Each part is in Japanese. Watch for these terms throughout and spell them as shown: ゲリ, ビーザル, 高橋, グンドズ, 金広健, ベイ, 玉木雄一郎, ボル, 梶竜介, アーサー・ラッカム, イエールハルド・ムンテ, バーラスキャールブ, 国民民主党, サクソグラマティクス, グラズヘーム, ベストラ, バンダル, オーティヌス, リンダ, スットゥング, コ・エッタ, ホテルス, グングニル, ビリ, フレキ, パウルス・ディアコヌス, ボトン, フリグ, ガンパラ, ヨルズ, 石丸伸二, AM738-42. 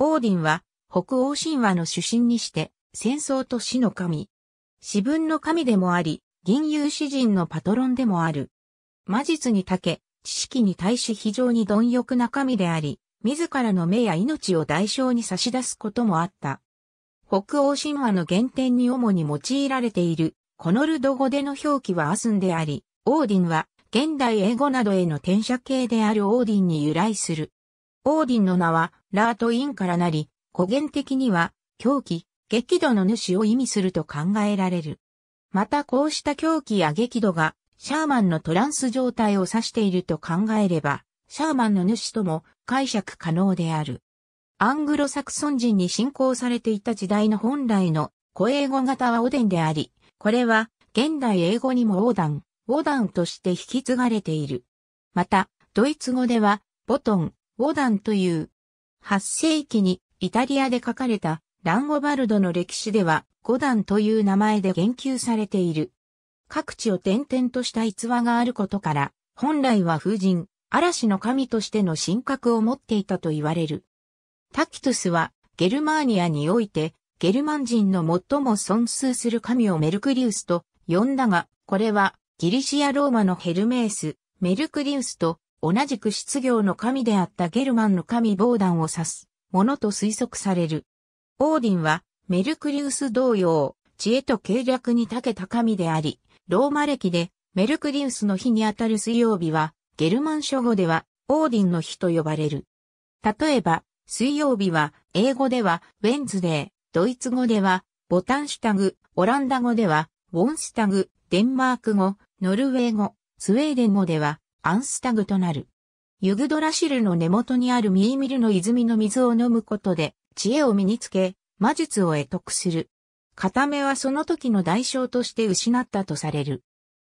オーディンは北欧神話の主神にして戦争と死の神。四分の神でもあり、吟遊詩人のパトロンでもある。魔術に長け、知識に対し非常に貪欲な神であり、自らの目や命を代償に差し出すこともあった。北欧神話の原点に主に用いられている、コノルド語での表記はアスンであり、オーディンは現代英語などへの転写形であるオーディンに由来する。オーディンの名はラーとインからなり、古言的には狂気、激怒の主を意味すると考えられる。またこうした狂気や激怒がシャーマンのトランス状態を指していると考えれば、シャーマンの主とも解釈可能である。アングロサクソン人に信仰されていた時代の本来の古英語型はオデンであり、これは現代英語にもオーダンとして引き継がれている。また、ドイツ語ではボトン、オーダンという、8世紀にイタリアで書かれたランゴバルドの歴史ではゴダンという名前で言及されている。各地を転々とした逸話があることから、本来は風神、嵐の神としての神格を持っていたと言われる。タキトゥスは、ゲルマーニアにおいて、ゲルマン人の最も尊崇する神をメルクリウスと呼んだが、これは、ギリシア・ローマのヘルメース、メルクリウスと同じく失業の神であったゲルマンの神ボーダンを指すものと推測される。オーディンは、メルクリウス同様、知恵と計略に長けた神であり、ローマ暦でメルクリウスの日にあたる水曜日は、ゲルマン諸語では、オーディンの日と呼ばれる。例えば、水曜日は、英語では、ウェンズデー、ドイツ語では、ボタンシュタグ、オランダ語では、ウォンスタグ、デンマーク語、ノルウェー語、スウェーデン語では、アンスタグとなる。ユグドラシルの根元にあるミーミルの泉の水を飲むことで、知恵を身につけ、魔術を得得する。片目はその時の代償として失ったとされる。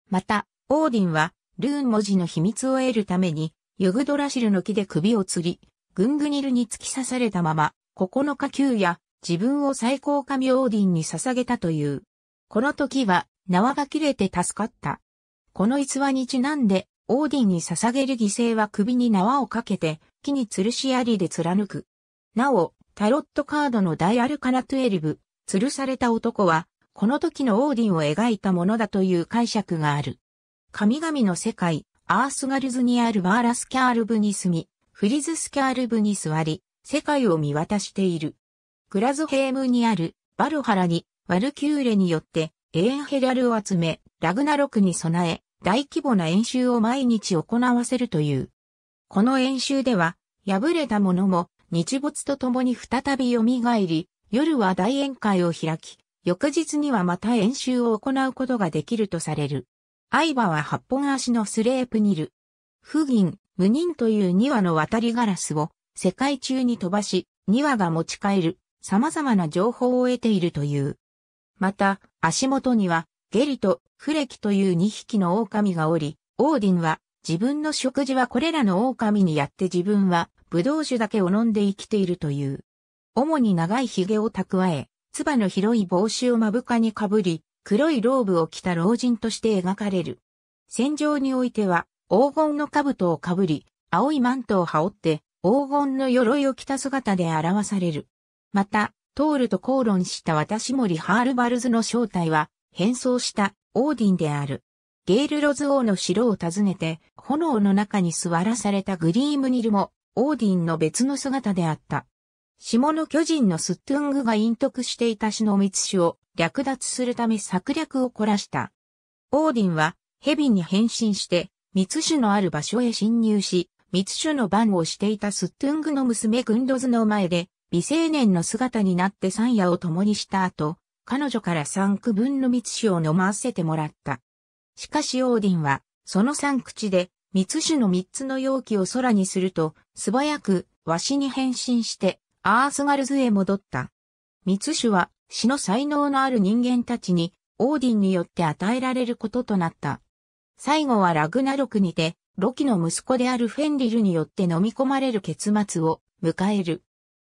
また、オーディンは、ルーン文字の秘密を得るために、ユグドラシルの木で首を吊り、グングニルに突き刺されたまま、9日休や自分を最高神オーディンに捧げたという。この時は縄が切れて助かった。この逸話にちなんで、オーディンに捧げる犠牲は首に縄をかけて、木に吊るし槍で貫く。なお、タロットカードの大アルカナ12、吊るされた男は、この時のオーディンを描いたものだという解釈がある。神々の世界、アースガルズにあるバーラスキャールブに住み、フリズスキャールブに座り、世界を見渡している。グラズヘームにあるバルハラに、ワルキューレによって、エーンヘラルを集め、ラグナロクに備え、大規模な演習を毎日行わせるという。この演習では、敗れた者も、日没とともに再び蘇り、夜は大宴会を開き、翌日にはまた演習を行うことができるとされる。愛馬は8本足のスレープニル。フギ無人という2羽の渡りガラスを世界中に飛ばし、2羽が持ち帰る様々な情報を得ているという。また、足元にはゲリとフレキという2匹の狼がおり、オーディンは自分の食事はこれらの狼にやって自分はブドウ酒だけを飲んで生きているという。主に長い髭を蓄え、唾の広い帽子を目深にかぶり、黒いローブを着た老人として描かれる。戦場においては、黄金の兜をかぶり、青いマントを羽織って、黄金の鎧を着た姿で表される。また、トールと口論した私森ハールバルズの正体は、変装したオーディンである。ゲールロズ王の城を訪ねて、炎の中に座らされたグリームニルも、オーディンの別の姿であった。下の巨人のスットゥングが隠匿していたシノミツ氏を略奪するため策略を凝らした。オーディンは、蛇に変身して、密種のある場所へ侵入し、密種の番をしていたスットゥングの娘グンドズの前で、未成年の姿になって三夜を共にした後、彼女から3区分の密種を飲ませてもらった。しかしオーディンは、その3口で、密種の3つの容器を空にすると、素早く、鷲に変身して、アースガルズへ戻った。密種は、死の才能のある人間たちに、オーディンによって与えられることとなった。最後はラグナロクにて、ロキの息子であるフェンリルによって飲み込まれる結末を迎える。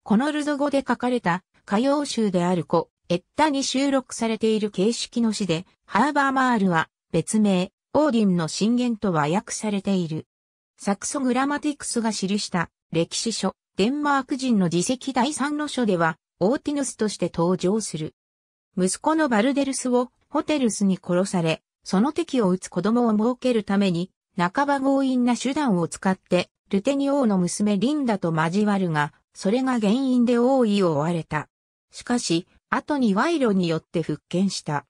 コノルド語で書かれた歌謡集であるコ・エッタに収録されている形式の詩で、ハーバーマールは別名、オーディンの神言とは訳されている。サクソグラマティクスが記した歴史書、デンマーク人の次席第3の書では、オーティヌスとして登場する。息子のバルデルスをホテルスに殺され、その敵を討つ子供を設けるために、半ば強引な手段を使って、ルテニ王の娘リンダと交わるが、それが原因で王位を追われた。しかし、後に賄賂によって復権した。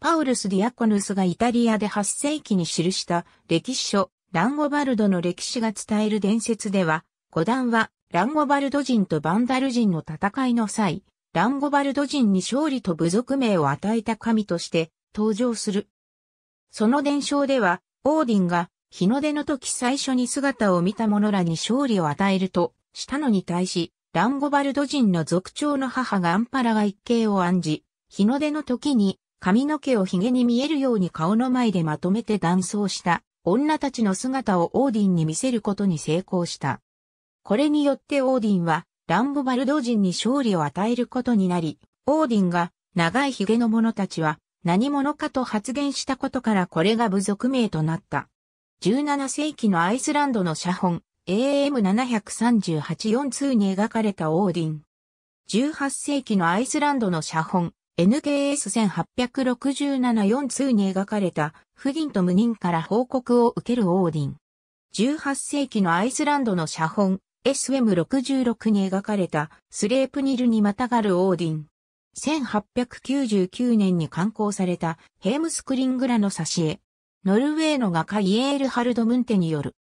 パウルス・ディアコヌスがイタリアで8世紀に記した歴史書、ランゴバルドの歴史が伝える伝説では、五段はランゴバルド人とバンダル人の戦いの際、ランゴバルド人に勝利と部族名を与えた神として登場する。その伝承では、オーディンが日の出の時最初に姿を見た者らに勝利を与えるとしたのに対し、ランゴバルド人の族長の母ガンパラが一計を案じ、日の出の時に髪の毛をヒゲに見えるように顔の前でまとめて男装した女たちの姿をオーディンに見せることに成功した。これによってオーディンはランゴバルド人に勝利を与えることになり、オーディンが長いヒゲの者たちは何者かと発言したことからこれが部族名となった。17世紀のアイスランドの写本 AM738-42 に描かれたオーディン。18世紀のアイスランドの写本 NKS1867-42 に描かれた不倫と無人から報告を受けるオーディン。18世紀のアイスランドの写本 SM66 に描かれたスレープニルにまたがるオーディン。1899年に刊行されたヘームスクリングラの挿絵。ノルウェーの画家イエールハルド・ムンテによる。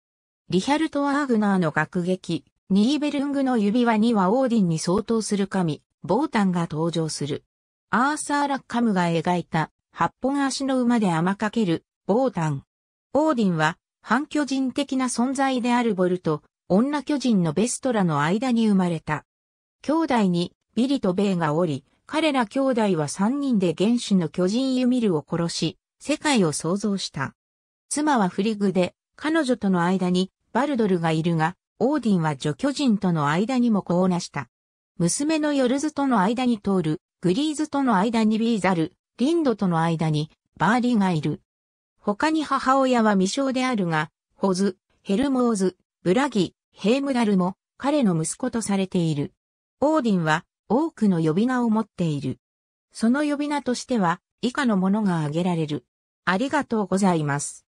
リヒャルト・ワーグナーの楽劇、ニーベルングの指輪にはオーディンに相当する神、ボータンが登場する。アーサー・ラッカムが描いた、8本足の馬で天かける、ボータン。オーディンは、半巨人的な存在であるボルと、女巨人のベストラの間に生まれた。兄弟に、ビリとベイがおり、彼ら兄弟は3人で原始の巨人ユミルを殺し、世界を創造した。妻はフリグで、彼女との間にバルドルがいるが、オーディンは女巨人との間にも子をなした。娘のヨルズとの間にトール、グリーズとの間にビーザル、リンドとの間にバーリがいる。他に母親は未詳であるが、ホズ、ヘルモーズ、ブラギ、ヘームダルも彼の息子とされている。オーディンは多くの呼び名を持っている。その呼び名としては以下のものが挙げられる。ありがとうございます。